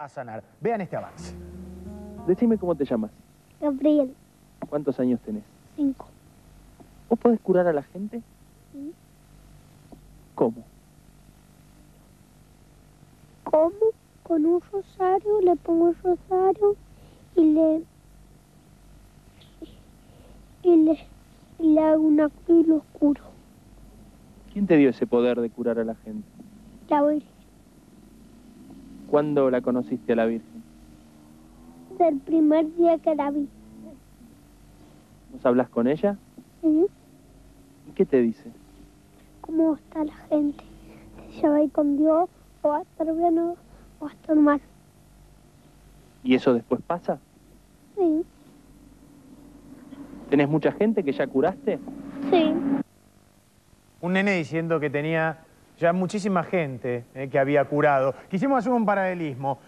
a sanar. Vean este avance. Decime cómo te llamas. Gabriel. ¿Cuántos años tenés? 5. ¿Vos podés curar a la gente? Sí. ¿Cómo? ¿Cómo? Con un rosario, le pongo el rosario y le hago una cruz y lo curo. ¿Quién te dio ese poder de curar a la gente? La Virgen. ¿Cuándo la conociste a la Virgen? Del primer día que la vi. ¿Vos hablas con ella? Sí. ¿Y qué te dice? ¿Cómo está la gente? ¿Se va a ir con Dios o va a estar bien o va a estar mal? ¿Y eso después pasa? Sí. ¿Tenés mucha gente que ya curaste? Sí. Un nene diciendo que tenía ya muchísima gente que había curado. Quisimos hacer un paralelismo.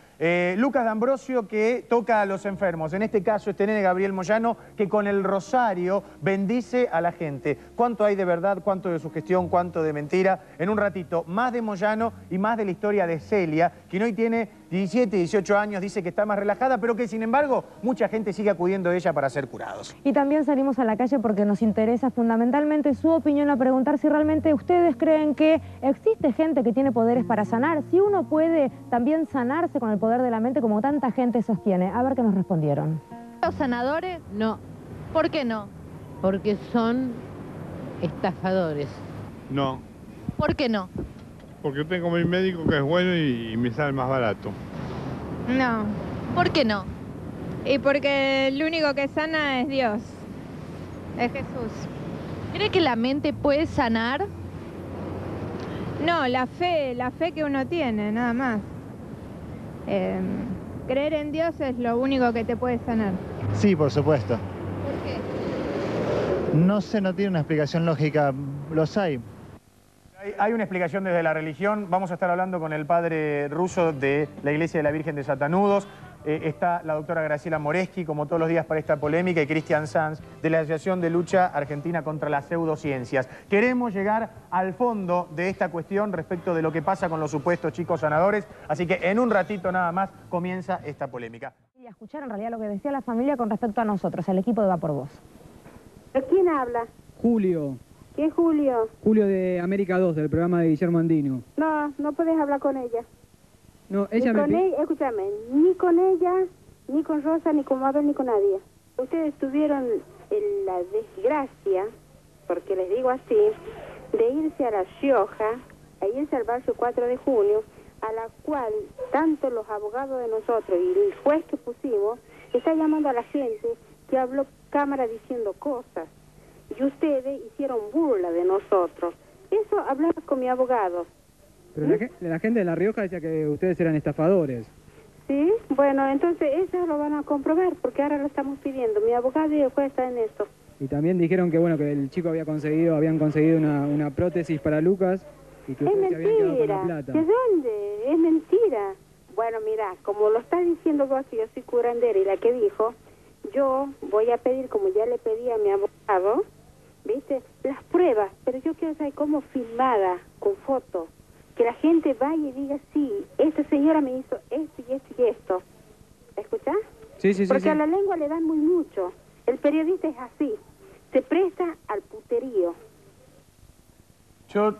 Lucas D'Ambrosio que toca a los enfermos. En este caso, este nene Gabriel Moyano que con el rosario bendice a la gente. ¿Cuánto hay de verdad? ¿Cuánto de sugestión? ¿Cuánto de mentira? En un ratito, más de Moyano y más de la historia de Celia, que hoy tiene 17, 18 años, dice que está más relajada, pero que sin embargo, mucha gente sigue acudiendo a ella para ser curados. Y también salimos a la calle porque nos interesa fundamentalmente su opinión, a preguntar si realmente ustedes creen que existe gente que tiene poderes para sanar, si uno puede también sanarse con el poder de la mente como tanta gente sostiene. A ver qué nos respondieron. Los sanadores, no. ¿Por qué no? Porque son estafadores. No. ¿Por qué no? Porque tengo mi médico que es bueno y me sale más barato. No. ¿Por qué no? Y porque el único que sana es Dios. Es Jesús. ¿Cree que la mente puede sanar? No, la fe que uno tiene, nada más. Creer en Dios es lo único que te puede sanar. Sí, por supuesto. ¿Por qué? No sé, no tiene una explicación lógica. Los hay. Hay una explicación desde la religión. Vamos a estar hablando con el padre Russo de la Iglesia de la Virgen de Satanudos. Está la doctora Graciela Moreschi, como todos los días para esta polémica, y Christian Sanz, de la Asociación de Lucha Argentina contra las Pseudociencias. Queremos llegar al fondo de esta cuestión respecto de lo que pasa con los supuestos chicos sanadores, así que en un ratito nada más comienza esta polémica. Y a escuchar en realidad lo que decía la familia con respecto a nosotros, al equipo de Va por Vos. ¿Quién habla? Julio. ¿Quién es Julio? Julio de América 2, del programa de Guillermo Andino. No, no podés hablar con ella. No, ella escúchame, ni con ella, ni con Rosa, ni con Mabel, ni con nadie. Ustedes tuvieron la desgracia, porque les digo así, de irse a La Rioja, a irse al barrio 4 de junio, a la cual tanto los abogados de nosotros y el juez que pusimos está llamando a la gente que habló cámara diciendo cosas. Y ustedes hicieron burla de nosotros. Eso hablaba con mi abogado. Pero la gente de La Rioja decía que ustedes eran estafadores. Sí, bueno, entonces eso lo van a comprobar, porque ahora lo estamos pidiendo. Mi abogado y el juez están en esto. Y también dijeron que, bueno, que el chico habían conseguido una prótesis para Lucas. Y que es mentira. ¿De dónde? Es mentira. Bueno, mira, como lo estás diciendo vos, que yo soy curandera y la que dijo, yo voy a pedir, como ya le pedí a mi abogado, ¿viste? Las pruebas, pero yo quiero saber cómo filmada, con fotos. Que la gente vaya y diga, sí, esta señora me hizo esto y esto y esto. ¿Escuchás? Sí, sí, sí. Porque sí. A la lengua le dan muy mucho. El periodista es así. Se presta al puterío. Yo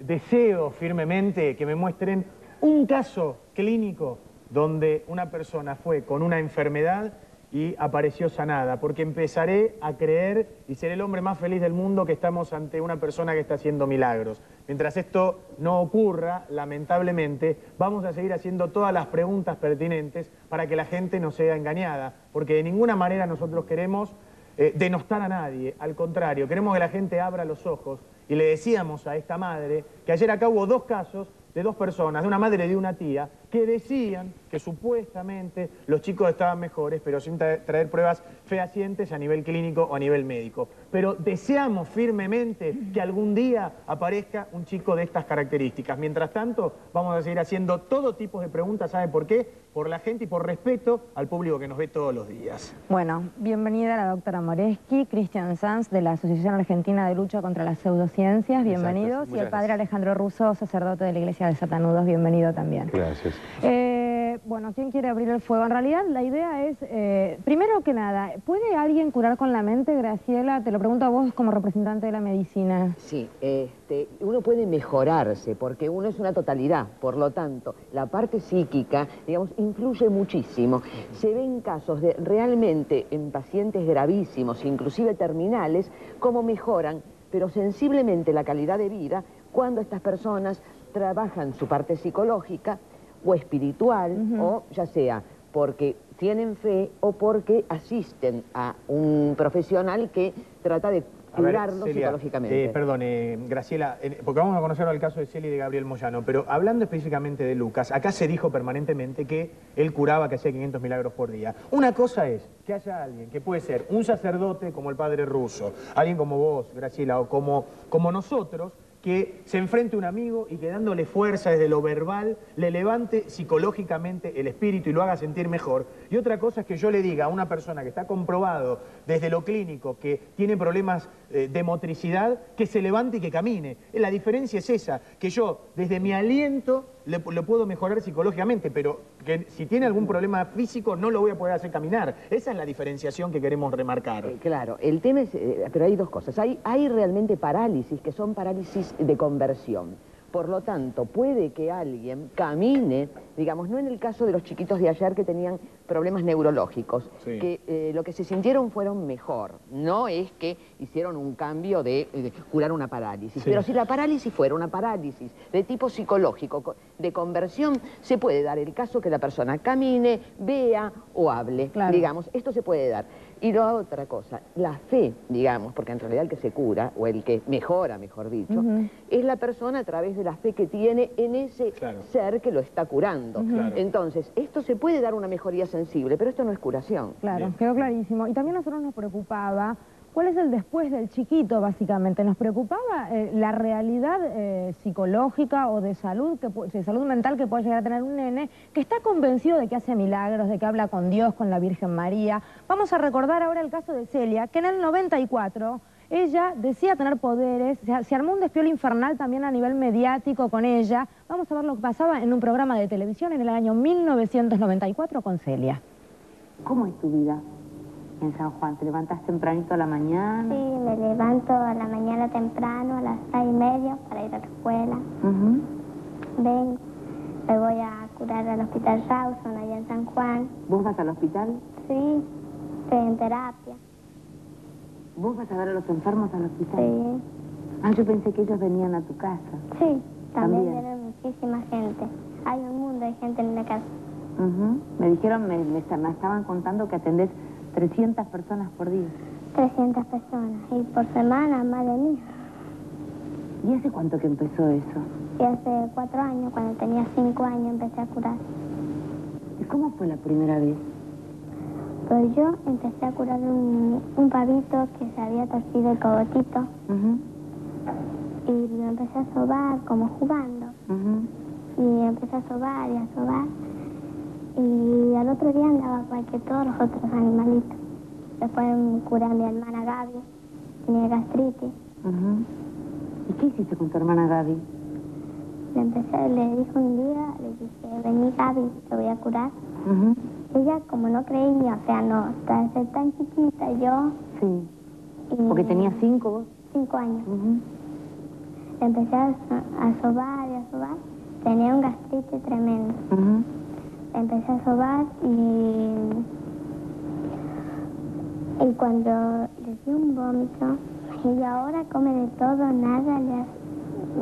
deseo firmemente que me muestren un caso clínico donde una persona fue con una enfermedad y apareció sanada, porque empezaré a creer y seré el hombre más feliz del mundo que estamos ante una persona que está haciendo milagros. Mientras esto no ocurra, lamentablemente, vamos a seguir haciendo todas las preguntas pertinentes para que la gente no sea engañada, porque de ninguna manera nosotros queremos denostar a nadie, al contrario, queremos que la gente abra los ojos. Y le decíamos a esta madre que ayer acá hubo dos casos de dos personas, de una madre y de una tía, que decían que supuestamente los chicos estaban mejores, pero sin traer pruebas fehacientes a nivel clínico o a nivel médico. Pero deseamos firmemente que algún día aparezca un chico de estas características. Mientras tanto, vamos a seguir haciendo todo tipo de preguntas, ¿saben por qué? Por la gente y por respeto al público que nos ve todos los días. Bueno, bienvenida la doctora Moreschi, Christian Sanz de la Asociación Argentina de Lucha contra las Pseudociencias, bienvenidos. Exacto, y el padre Alejandro Russo, sacerdote de la Iglesia de Satanudos, bienvenido también. Gracias. bueno, ¿quién quiere abrir el fuego? En realidad la idea es, primero que nada, ¿puede alguien curar con la mente, Graciela? Te lo pregunto a vos como representante de la medicina. Sí, uno puede mejorarse porque uno es una totalidad, por lo tanto, la parte psíquica, digamos, influye muchísimo. Se ven casos de realmente en pacientes gravísimos, inclusive terminales, cómo mejoran, pero sensiblemente la calidad de vida cuando estas personas trabajan su parte psicológica o espiritual, o ya sea porque tienen fe o porque asisten a un profesional que trata de curarlo psicológicamente. Perdón, Graciela, porque vamos a conocer el caso de Celia y de Gabriel Moyano, pero hablando específicamente de Lucas, acá se dijo permanentemente que él curaba, que hacía 500 milagros por día. Una cosa es que haya alguien, que puede ser un sacerdote como el padre Russo, alguien como vos, Graciela, o como nosotros, que se enfrente a un amigo y que dándole fuerza desde lo verbal le levante psicológicamente el espíritu y lo haga sentir mejor. Y otra cosa es que yo le diga a una persona que está comprobado desde lo clínico que tiene problemas de motricidad, que se levante y que camine. La diferencia es esa, que yo desde mi aliento lo puedo mejorar psicológicamente, pero que si tiene algún problema físico no lo voy a poder hacer caminar. Esa es la diferenciación que queremos remarcar. Claro, el tema es, pero hay dos cosas. Hay realmente parálisis, que son parálisis de conversión. Por lo tanto, puede que alguien camine, digamos, no en el caso de los chiquitos de ayer que tenían problemas neurológicos, sí, que lo que se sintieron fueron mejor, no es que hicieron un cambio de curar una parálisis, sí, pero si la parálisis fuera una parálisis de tipo psicológico, de conversión, se puede dar el caso que la persona camine, vea o hable, claro, digamos, esto se puede dar. Y la otra cosa, la fe, digamos, porque en realidad el que se cura, o el que mejora, mejor dicho, es la persona a través de la fe que tiene en ese ser que lo está curando. Entonces, esto se puede dar una mejoría sensible, pero esto no es curación. Claro, quedó clarísimo. Y también a nosotros nos preocupaba, ¿cuál es el después del chiquito, básicamente? Nos preocupaba la realidad psicológica o de salud, de salud mental que puede llegar a tener un nene que está convencido de que hace milagros, de que habla con Dios, con la Virgen María. Vamos a recordar ahora el caso de Celia, que en el 94... ella decía tener poderes, se armó un despiole infernal también a nivel mediático con ella. Vamos a ver lo que pasaba en un programa de televisión en el año 1994 con Celia. ¿Cómo es tu vida en San Juan? ¿Te levantas tempranito a la mañana? Sí, me levanto a la mañana temprano, a las 6:30 para ir a la escuela. Vengo, me voy a curar al hospital Rawson allá en San Juan. ¿Vos vas al hospital? Sí, estoy en terapia. ¿Vos vas a ver a los enfermos al hospital? Sí. Ah, yo pensé que ellos venían a tu casa. Sí, también viene muchísima gente. Hay un mundo de gente en la casa. Me dijeron, me estaban contando que atendés 300 personas por día. 300 personas. Y por semana, más de 1000. ¿Y hace cuánto que empezó eso? Y hace 4 años, cuando tenía 5 años, empecé a curar. ¿Y cómo fue la primera vez? Pues yo empecé a curar un pavito que se había torcido el cogotito. Y lo empecé a sobar como jugando. Y empecé a sobar y a sobar. Y al otro día andaba igual que todos los otros animalitos. Después curé a mi hermana Gaby, tenía gastritis. ¿Y qué hiciste con tu hermana Gaby? Le dije un día, le dije, vení Gaby, te voy a curar. Ella, como no creía, o sea, no, tras ser tan chiquita, yo... Sí, y, porque tenía 5 vos. 5 años. Empecé a sobar y a sobar. Tenía un gastritis tremendo. Empecé a sobar y cuando le di un vómito, ella ahora come de todo, nada le hace...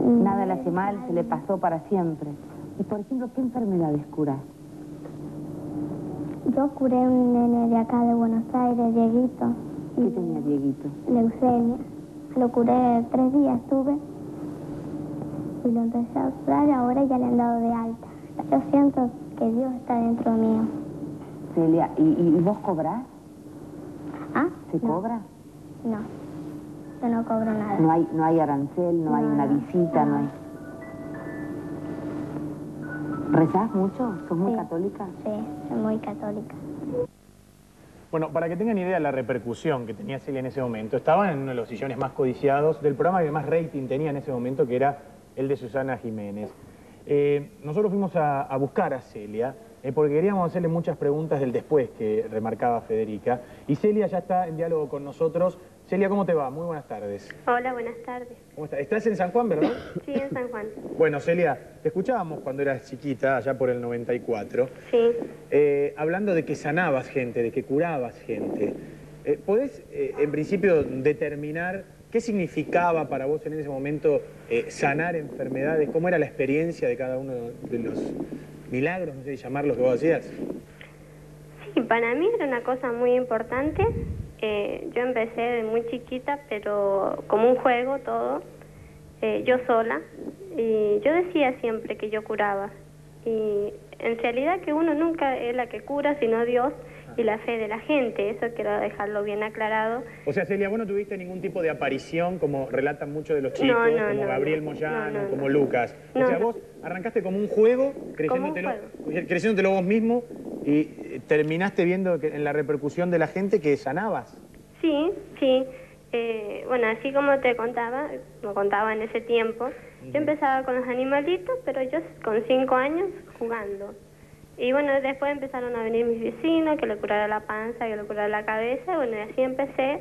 Nada le hace mal, se le pasó para siempre. Y, por ejemplo, ¿qué enfermedades curas? Yo curé a un nene de acá de Buenos Aires, Dieguito. ¿Qué tenía Dieguito? Leucemia. Lo curé 3 días, tuve. Y lo empecé a curar, ahora ya le han dado de alta. Yo siento que Dios está dentro mío. Celia, ¿y vos cobrás? ¿Ah? ¿Se cobra? No, yo no cobro nada. No hay arancel, no hay una visita, no hay... ¿Rezás mucho? ¿Sos muy católica? Sí, soy muy católica. Bueno, para que tengan idea de la repercusión que tenía Celia en ese momento, estaban en uno de los sillones más codiciados del programa que más rating tenía en ese momento, que era el de Susana Giménez. Nosotros fuimos a buscar a Celia porque queríamos hacerle muchas preguntas del después que remarcaba Federica. Y Celia ya está en diálogo con nosotros. Celia, ¿cómo te va? Muy buenas tardes. Hola, buenas tardes. ¿Cómo estás? ¿Estás en San Juan, verdad? Sí, en San Juan. Bueno, Celia, te escuchábamos cuando eras chiquita, allá por el 94. Sí. Hablando de que sanabas gente, de que curabas gente. ¿Podés, en principio, determinar qué significaba para vos en ese momento sanar enfermedades? ¿Cómo era la experiencia de cada uno de los milagros, no sé si llamarlos, que vos hacías? Sí, para mí era una cosa muy importante. Yo empecé de muy chiquita, pero como un juego todo, yo sola. Y yo decía siempre que yo curaba. Y en realidad que uno nunca es la que cura, sino Dios y la fe de la gente. Eso quiero dejarlo bien aclarado. O sea, Celia, vos no tuviste ningún tipo de aparición, como relatan muchos de los chicos, como Gabriel Moyano, como Lucas. O sea, vos arrancaste como un juego, creyéndotelo vos mismo, y terminaste viendo que, en la repercusión de la gente, que sanabas. Sí, sí. Bueno, así como te contaba, como contaba en ese tiempo, yo empezaba con los animalitos, pero yo con 5 años jugando. Y bueno, después empezaron a venir mis vecinos, que le curara la panza, que le curara la cabeza, y bueno, y así empecé.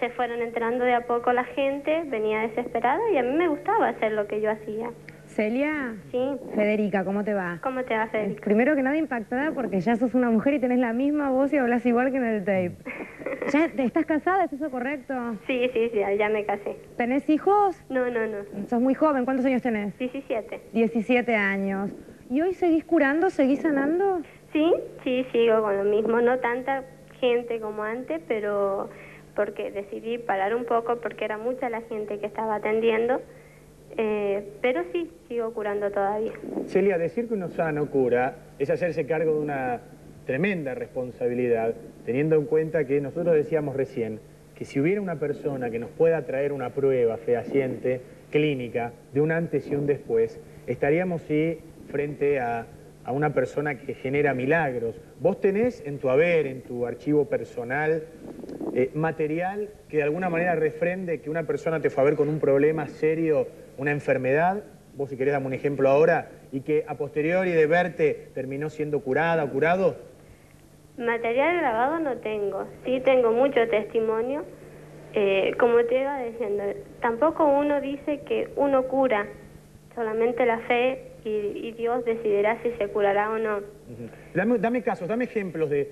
Se fueron enterando de a poco la gente, venía desesperada, y a mí me gustaba hacer lo que yo hacía. Celia. Sí. Federica, ¿cómo te va? ¿Cómo te va, Federica? Primero que nada, impactada porque ya sos una mujer y tenés la misma voz y hablas igual que en el tape. ¿Ya te estás casada? ¿Es eso correcto? Sí, sí, sí, ya me casé. ¿Tenés hijos? No, no, no. Sos muy joven, ¿cuántos años tenés? 17. 17 años. ¿Y hoy seguís curando, seguís sanando? Sí, sí, sigo con lo mismo. No tanta gente como antes, pero porque decidí parar un poco porque era mucha la gente que estaba atendiendo. Pero sí, sigo curando todavía. Celia, decir que uno sano cura es hacerse cargo de una tremenda responsabilidad, teniendo en cuenta que nosotros decíamos recién que si hubiera una persona que nos pueda traer una prueba fehaciente, clínica, de un antes y un después, estaríamos sí frente a una persona que genera milagros. Vos tenés en tu haber, en tu archivo personal, material que de alguna manera refrende que una persona te fue a ver con un problema serio, una enfermedad, vos si querés dame un ejemplo ahora, y que a posteriori de verte terminó siendo curada o curado. Material grabado no tengo, sí tengo mucho testimonio. Como te iba diciendo, tampoco uno dice que uno cura, solamente la fe y Dios decidirá si se curará o no. Dame casos, dame ejemplos de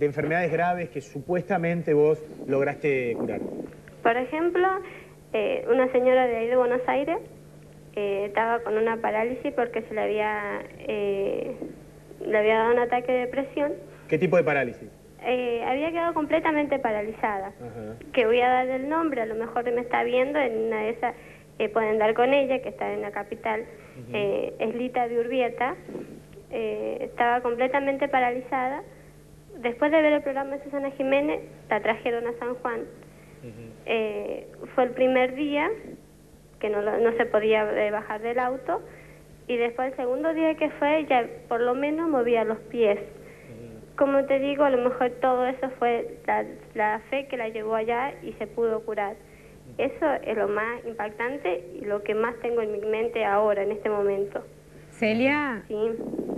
enfermedades graves que supuestamente vos lograste curar. Por ejemplo, una señora de ahí de Buenos Aires estaba con una parálisis porque se le había dado un ataque de depresión. ¿Qué tipo de parálisis? Había quedado completamente paralizada. Que voy a dar el nombre, a lo mejor me está viendo, en una de esas pueden dar con ella, que está en la capital. Elita de Urbieta, estaba completamente paralizada. Después de ver el programa de Susana Giménez, la trajeron a San Juan. Fue el primer día que no se podía bajar del auto, y después el segundo día que fue, ya por lo menos movía los pies. Como te digo, a lo mejor todo eso fue la fe que la llevó allá y se pudo curar. Eso es lo más impactante y lo que más tengo en mi mente ahora, en este momento. Celia, sí.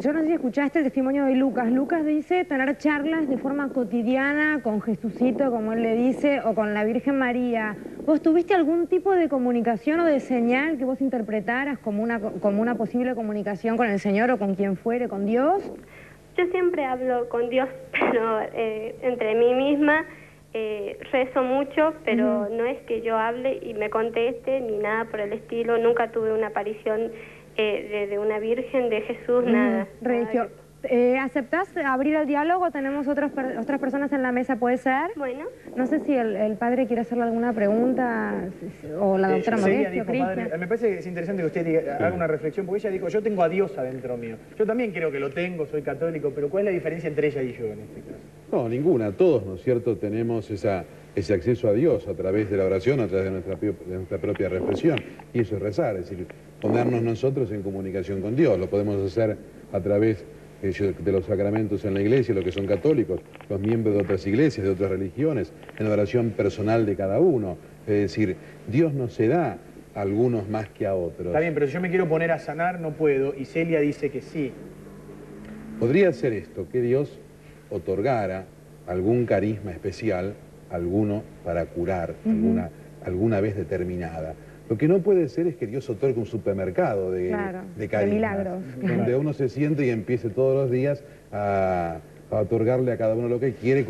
Yo no sé si escuchaste el testimonio de Lucas. Lucas dice tener charlas de forma cotidiana con Jesucito, como él le dice, o con la Virgen María. ¿Vos tuviste algún tipo de comunicación o de señal que vos interpretaras como una posible comunicación con el Señor o con quien fuere, con Dios? Yo siempre hablo con Dios, pero entre mí misma. Rezo mucho, pero no es que yo hable y me conteste ni nada por el estilo. Nunca tuve una aparición de una virgen, de Jesús, nada. Religio, ¿aceptás abrir el diálogo? Tenemos otras personas en la mesa, ¿puede ser? Bueno. No sé si el padre quiere hacerle alguna pregunta, o la doctora Moreschi, Christian. Me parece que es interesante que usted haga una reflexión, porque ella dijo, yo tengo a Dios adentro mío. Yo también creo que lo tengo, soy católico, pero ¿cuál es la diferencia entre ella y yo en este caso? No, ninguna. Todos, ¿no es cierto?, tenemos ese acceso a Dios a través de la oración, a través de nuestra propia reflexión. Y eso es rezar, es decir, ponernos nosotros en comunicación con Dios. Lo podemos hacer a través de los sacramentos en la iglesia, los que son católicos, los miembros de otras iglesias, de otras religiones, en la oración personal de cada uno. Es decir, Dios no se da a algunos más que a otros. Está bien, pero si yo me quiero poner a sanar, no puedo. Y Celia dice que sí. Podría ser esto, que Dios otorgara algún carisma especial, alguno para curar, alguna vez determinada. Lo que no puede ser es que Dios otorgue un supermercado de, carismas, de milagros, donde uno se siente y empiece todos los días a otorgarle a cada uno lo que quiere,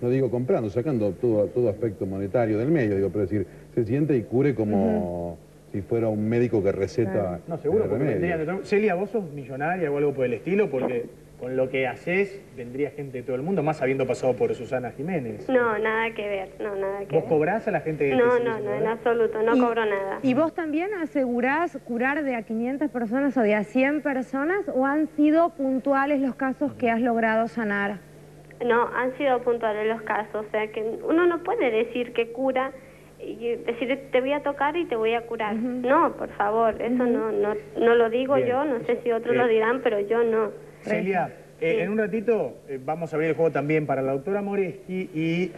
no digo comprando, sacando todo aspecto monetario del medio, digo, pero decir, se siente y cure como si fuera un médico que receta. No, seguro, porque Celia, vos sos millonaria o algo por el estilo, porque con lo que haces vendría gente de todo el mundo, más habiendo pasado por Susana Giménez. No, nada que ver, no, nada que ver. ¿Vos cobrás a la gente? No, en absoluto, no cobro nada. ¿Y vos también asegurás curar de a 500 personas o de a 100 personas, o han sido puntuales los casos que has logrado sanar? No, han sido puntuales los casos, o sea que uno no puede decir que cura y decir te voy a tocar y te voy a curar. No, por favor, eso no lo digo yo, no sé si otros lo dirán, pero yo no. Celia, en un ratito vamos a abrir el juego también para la doctora Moreschi y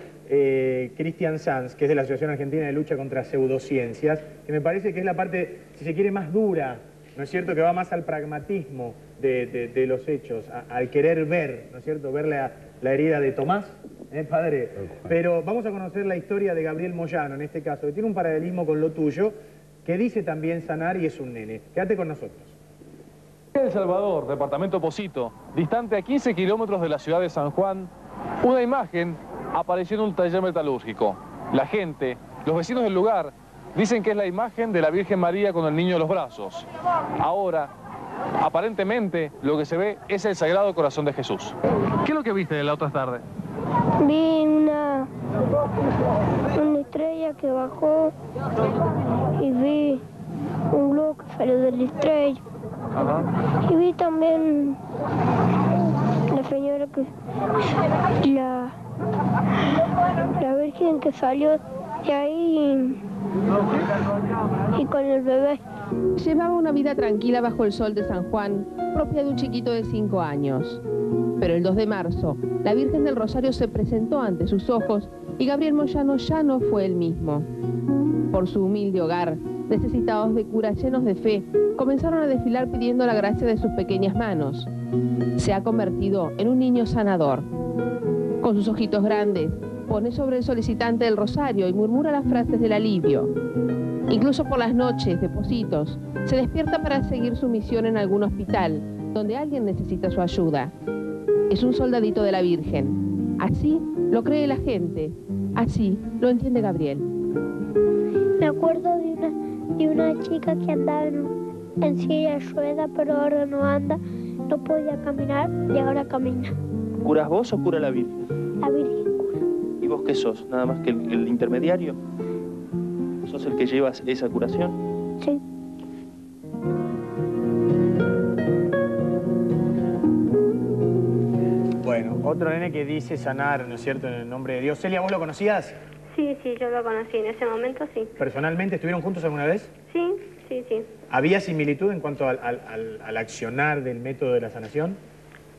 Christian Sanz, que es de la Asociación Argentina de Lucha contra las Pseudociencias, que me parece que es la parte, si se quiere, más dura, ¿no es cierto?, que va más al pragmatismo de los hechos, al querer ver, ¿no es cierto?, ver la herida de Tomás, padre. Pero vamos a conocer la historia de Gabriel Moyano, en este caso, que tiene un paralelismo con lo tuyo, que dice también sanar y es un nene. Quédate con nosotros. El Salvador, departamento Pocito, distante a 15 kilómetros de la ciudad de San Juan, una imagen apareció en un taller metalúrgico. La gente, los vecinos del lugar, dicen que es la imagen de la Virgen María con el niño en los brazos. Ahora, aparentemente, lo que se ve es el Sagrado Corazón de Jesús. ¿Qué es lo que viste la otra tarde? Vi una estrella que bajó y vi un globo que salió de la estrella. Y vi también la señora que... La Virgen que salió de ahí y con el bebé. Llevaba una vida tranquila bajo el sol de San Juan, propia de un chiquito de 5 años. Pero el 2 de marzo, la Virgen del Rosario se presentó ante sus ojos y Gabriel Moyano ya no fue el mismo. Por su humilde hogar, necesitados de cura, llenos de fe, comenzaron a desfilar pidiendo la gracia de sus pequeñas manos. Se ha convertido en un niño sanador. Con sus ojitos grandes, pone sobre el solicitante el rosario y murmura las frases del alivio. Incluso por las noches de Pocitos, se despierta para seguir su misión en algún hospital, donde alguien necesita su ayuda. Es un soldadito de la Virgen. Así lo cree la gente. Así lo entiende Gabriel. Me acuerdo de una chica que andaba en silla de rueda, pero ahora no anda, no podía caminar y ahora camina. ¿Curas vos o cura la Virgen? La Virgen cura. ¿Y vos qué sos? ¿Nada más que el intermediario? ¿Sos el que llevas esa curación? Sí. Bueno, otro nene que dice sanar, ¿no es cierto?, en el nombre de Dios. Celia, ¿vos lo conocías? Sí, yo lo conocí, en ese momento sí. ¿Personalmente estuvieron juntos alguna vez? Sí. ¿Había similitud en cuanto al accionar del método de la sanación?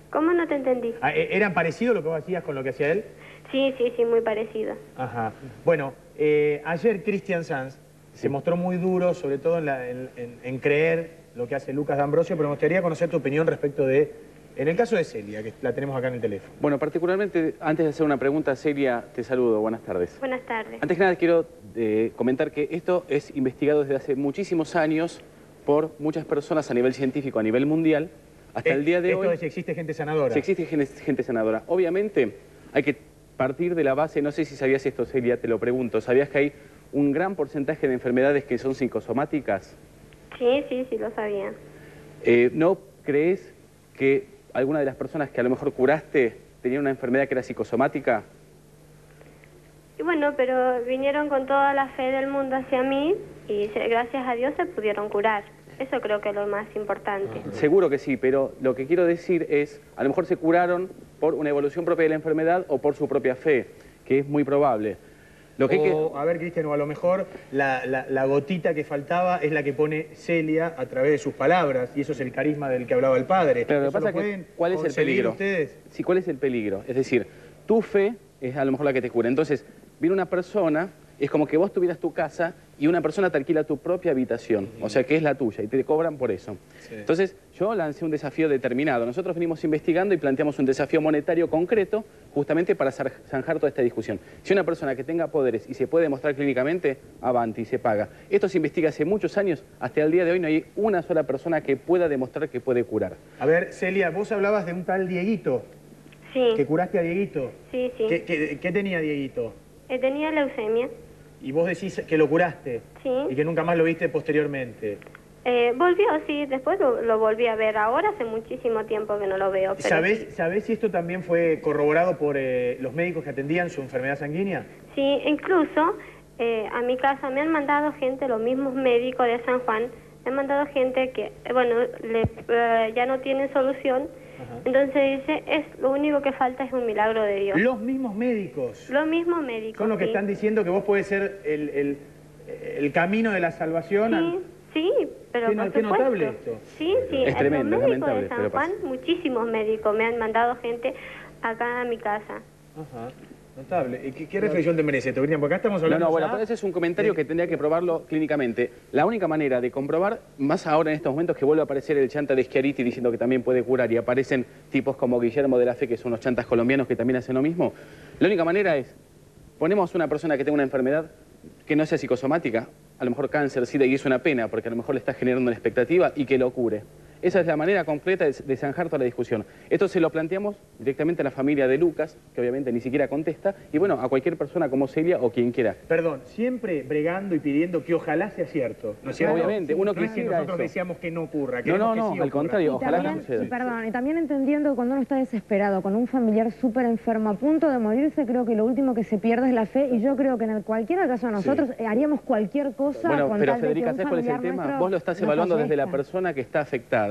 ¿Cómo no te entendí? ¿Era parecido lo que vos hacías con lo que hacía él? Sí, muy parecido. Ajá. Bueno, ayer Christian Sanz se mostró muy duro, sobre todo en creer lo que hace Lucas D'Ambrosio, pero me gustaría conocer tu opinión respecto de... En el caso de Celia, que la tenemos acá en el teléfono. Bueno, particularmente, antes de hacer una pregunta, Celia, te saludo. Buenas tardes. Buenas tardes. Antes que nada, quiero comentar que esto es investigado desde hace muchísimos años por muchas personas a nivel científico, a nivel mundial. Hasta el día de hoy... Esto es si existe gente sanadora. Si existe gente sanadora. Obviamente, hay que partir de la base... No sé si sabías esto, Celia, te lo pregunto. ¿Sabías que hay un gran porcentaje de enfermedades que son psicosomáticas? Sí, lo sabía. ¿No crees que... ¿Alguna de las personas que a lo mejor curaste tenía una enfermedad que era psicosomática? Y bueno, pero vinieron con toda la fe del mundo hacia mí y gracias a Dios se pudieron curar. Eso creo que es lo más importante. Seguro que sí, pero lo que quiero decir es, a lo mejor se curaron por una evolución propia de la enfermedad o por su propia fe, que es muy probable. Lo que a ver, Cristian, o a lo mejor la gotita que faltaba es la que pone Celia a través de sus palabras, y eso es el carisma del que hablaba el padre. Claro, lo que pasa es que, ¿cuál es el peligro? Sí, ¿cuál es el peligro? Es decir, tu fe es a lo mejor la que te cura. Entonces, viene una persona es como que vos tuvieras tu casa y una persona te alquila tu propia habitación, o sea que es la tuya y te cobran por eso. Sí. Entonces yo lancé un desafío determinado, nosotros venimos investigando y planteamos un desafío monetario concreto justamente para zanjar toda esta discusión. Si una persona que tenga poderes y se puede demostrar clínicamente, avanti, se paga. Esto se investiga hace muchos años, hasta el día de hoy no hay una sola persona que pueda demostrar que puede curar. A ver, Celia, vos hablabas de un tal Dieguito. Sí. ¿Que curaste a Dieguito? Sí, sí. ¿Qué tenía Dieguito? Tenía leucemia. ¿Y vos decís que lo curaste? Sí. ¿Y que nunca más lo viste posteriormente? Volvió, sí. Después lo volví a ver. Ahora hace muchísimo tiempo que no lo veo. Pero ¿Sabés si esto también fue corroborado por los médicos que atendían su enfermedad sanguínea? Sí, incluso a mi casa me han mandado gente, los mismos médicos de San Juan, me han mandado gente que, bueno, ya no tienen solución. Ajá. Entonces dice, lo único que falta es un milagro de Dios. Los mismos médicos. Los mismos médicos. Son los que están diciendo que vos podés ser el camino de la salvación. Sí, sí, pero qué notable esto. Sí, sí. Es tremendo, es lamentable. De San Juan, muchísimos médicos me han mandado gente acá a mi casa. Ajá. Notable. ¿Qué reflexión te merece esto, Cristian? Porque acá estamos hablando... No, bueno, pero ese es un comentario que tendría que probarlo clínicamente. La única manera de comprobar, más ahora en estos momentos que vuelve a aparecer el chanta de Schiaritti diciendo que también puede curar y aparecen tipos como Guillermo de la Fe, que son unos chantas colombianos que también hacen lo mismo, la única manera es, ponemos una persona que tenga una enfermedad que no sea psicosomática, a lo mejor cáncer, sida, y es una pena, porque a lo mejor le está generando una expectativa, y que lo cure. Esa es la manera concreta de zanjar toda la discusión. Esto se lo planteamos directamente a la familia de Lucas, que obviamente ni siquiera contesta, y bueno, a cualquier persona como Celia o quien quiera. Perdón, siempre bregando y pidiendo que ojalá sea cierto. ¿No es cierto? Obviamente, uno quisiera que nosotros deseamos que no ocurra. No, al contrario, ojalá no suceda. Y perdón, y también entendiendo que cuando uno está desesperado, con un familiar súper enfermo, a punto de morirse, creo que lo último que se pierde es la fe, y yo creo que en cualquier caso nosotros haríamos cualquier cosa. Bueno, pero Federica, ¿sabes cuál es el tema? Vos lo estás evaluando desde la persona que está afectada.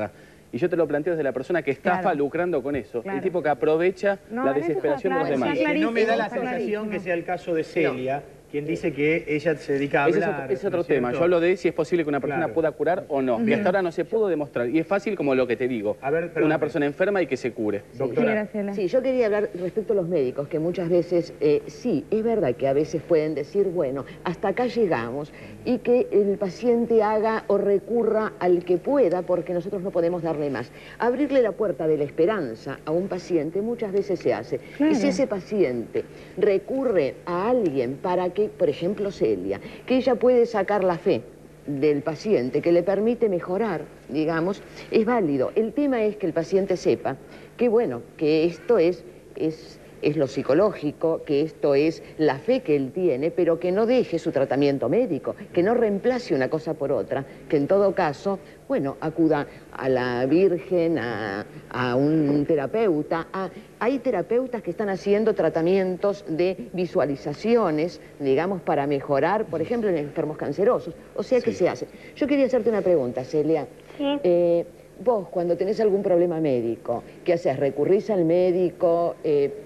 Y yo te lo planteo desde la persona que estafa lucrando con eso. Claro. El tipo que aprovecha la desesperación de los demás. No me da la sensación que sea el caso de Celia, quien dice que ella se dedica a hablar. Ese es otro tema. Yo hablo de si es posible que una persona pueda curar o no. Y hasta ahora no se pudo demostrar. Y es fácil como lo que te digo. A ver, una persona enferma y que se cure. Doctora. Sí, yo quería hablar respecto a los médicos, que muchas veces, sí, es verdad que a veces pueden decir, bueno, hasta acá llegamos, y que el paciente haga o recurra al que pueda, porque nosotros no podemos darle más. Abrirle la puerta de la esperanza a un paciente muchas veces se hace. Claro. Y si ese paciente recurre a alguien para que, por ejemplo, Celia, que ella puede sacar la fe del paciente, que le permite mejorar, digamos, es válido. El tema es que el paciente sepa que, bueno, que esto es lo psicológico, que esto es la fe que él tiene, pero que no deje su tratamiento médico, que no reemplace una cosa por otra, que en todo caso, bueno, acuda a la Virgen, a un terapeuta. Hay terapeutas que están haciendo tratamientos de visualizaciones, digamos, para mejorar, por ejemplo, en enfermos cancerosos. O sea, ¿qué se hace? Yo quería hacerte una pregunta, Celia. Sí. Vos, cuando tenés algún problema médico, ¿qué haces? ¿Recurrís al médico?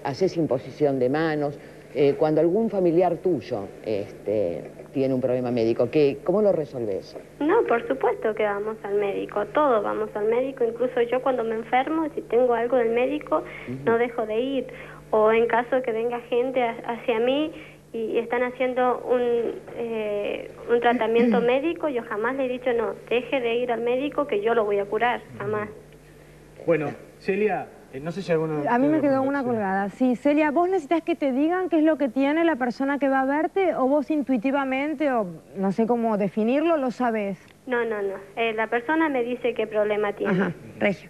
¿Hacés imposición de manos? Cuando algún familiar tuyo tiene un problema médico, ¿cómo lo resolvés? No, por supuesto que vamos al médico. Todos vamos al médico. Incluso yo cuando me enfermo, si tengo algo del médico, no dejo de ir. O en caso que venga gente hacia mí y están haciendo un tratamiento médico, yo jamás le he dicho, no, deje de ir al médico que yo lo voy a curar, jamás. Bueno, Celia, no sé si alguna... A mí me quedó una colgada. Sí, Celia, ¿vos necesitas que te digan qué es lo que tiene la persona que va a verte, o vos intuitivamente, o no sé cómo definirlo, lo sabés? No. La persona me dice qué problema tiene. Ajá, Regio.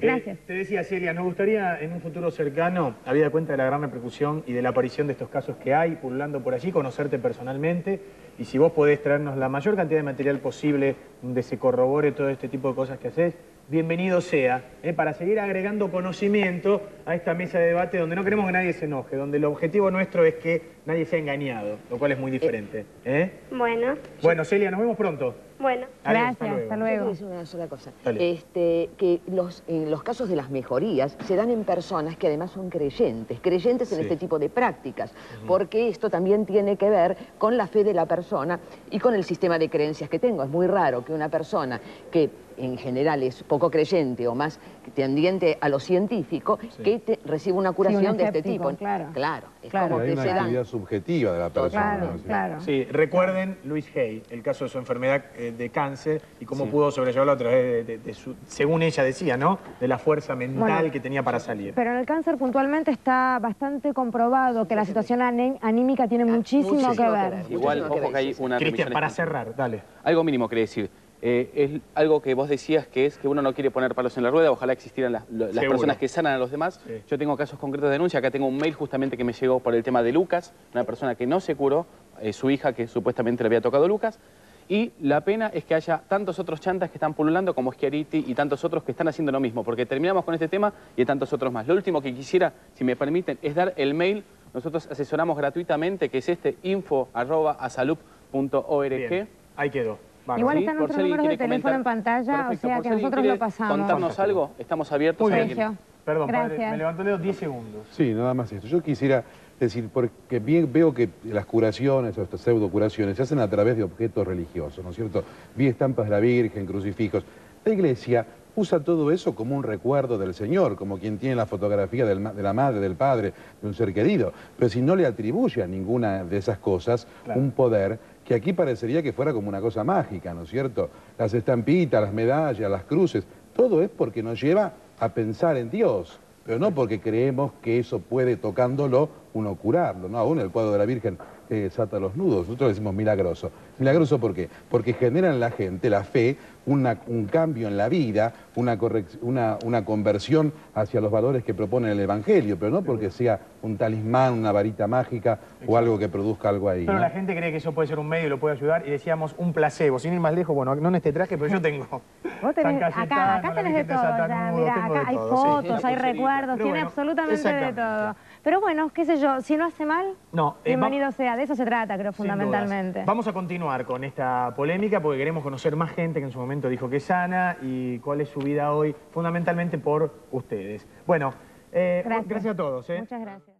Gracias. Te decía, Celia, nos gustaría en un futuro cercano, habida cuenta de la gran repercusión y de la aparición de estos casos que hay, pululando por allí, conocerte personalmente, y si vos podés traernos la mayor cantidad de material posible donde se corrobore todo este tipo de cosas que hacés, bienvenido sea, para seguir agregando conocimiento a esta mesa de debate donde no queremos que nadie se enoje, donde el objetivo nuestro es que nadie sea engañado, lo cual es muy diferente. Bueno. Bueno, Celia, nos vemos pronto. Bueno. Adiós, gracias, hasta luego. Yo quiero decir una sola cosa. Que los casos de las mejorías se dan en personas que además son creyentes en este tipo de prácticas, porque esto también tiene que ver con la fe de la persona y con el sistema de creencias que tengo. Es muy raro que una persona que en general es poco creyente o más tendiente a lo científico, sí, que recibe una curación, sí, un escéptico, de este tipo. Claro, claro, es claro. Como hay que una actividad subjetiva de la persona. Claro, ¿no? Claro. Sí, recuerden Luis Hay, el caso de su enfermedad de cáncer y cómo, sí, pudo sobrellevarlo a través de su, según ella decía, ¿no?, de la fuerza mental, bueno, que tenía para salir. Pero en el cáncer puntualmente está bastante comprobado que la situación anímica tiene muchísimo que ver. Igual, ojo que hay una... Cristian, para cerrar, dale. Algo mínimo quería decir. Es algo que vos decías, que es que uno no quiere poner palos en la rueda, ojalá existieran las personas que sanan a los demás. Sí. Yo tengo casos concretos de denuncia, acá tengo un mail justamente que me llegó por el tema de Lucas, una persona que no se curó, su hija que supuestamente le había tocado Lucas, y la pena es que haya tantos otros chantas que están pululando como Schiaritti y tantos otros que están haciendo lo mismo, porque terminamos con este tema y hay tantos otros más. Lo último que quisiera, si me permiten, es dar el mail. Nosotros asesoramos gratuitamente, que es este info@asalup.org. Ahí quedó. Bueno, igual están nuestros números de teléfono en pantalla. Perfecto, o sea que nosotros lo pasamos. Contarnos algo, estamos abiertos. Sergio, perdón, padre, me levantó Leo 10 segundos. Sí, nada más esto. Yo quisiera decir, porque bien veo que las curaciones, o estas pseudocuraciones, se hacen a través de objetos religiosos, ¿no es cierto? Vi estampas de la Virgen, crucifijos. La Iglesia usa todo eso como un recuerdo del Señor, como quien tiene la fotografía de la madre, del padre, de un ser querido. Pero si no le atribuye a ninguna de esas cosas, claro, un poder que aquí parecería que fuera como una cosa mágica, ¿no es cierto? Las estampitas, las medallas, las cruces, todo es porque nos lleva a pensar en Dios, pero no porque creemos que eso puede, tocándolo, uno curarlo, ¿no? Aún el cuadro de la Virgen desata los nudos, nosotros decimos milagroso. ¿Milagroso por qué? Porque genera en la gente, la fe, un cambio en la vida, una conversión hacia los valores que propone el Evangelio, pero no porque sea un talismán, una varita mágica, exacto, o algo que produzca algo ahí. Pero, ¿no?, la gente cree que eso puede ser un medio y lo puede ayudar, y decíamos un placebo, sin ir más lejos, bueno, no en este traje, pero yo tengo. Vos tenés, acá tenés de todo, Satanudos, mirá, acá hay todo, fotos, sí, hay recuerdos, tiene, bueno, absolutamente de todo. Pero bueno, qué sé yo, si no hace mal, no, bienvenido sea, de eso se trata, creo, fundamentalmente. Dudas. Vamos a continuar con esta polémica porque queremos conocer más gente que en su momento dijo que sana y cuál es su vida hoy, fundamentalmente por ustedes. Bueno, gracias a todos. Muchas gracias.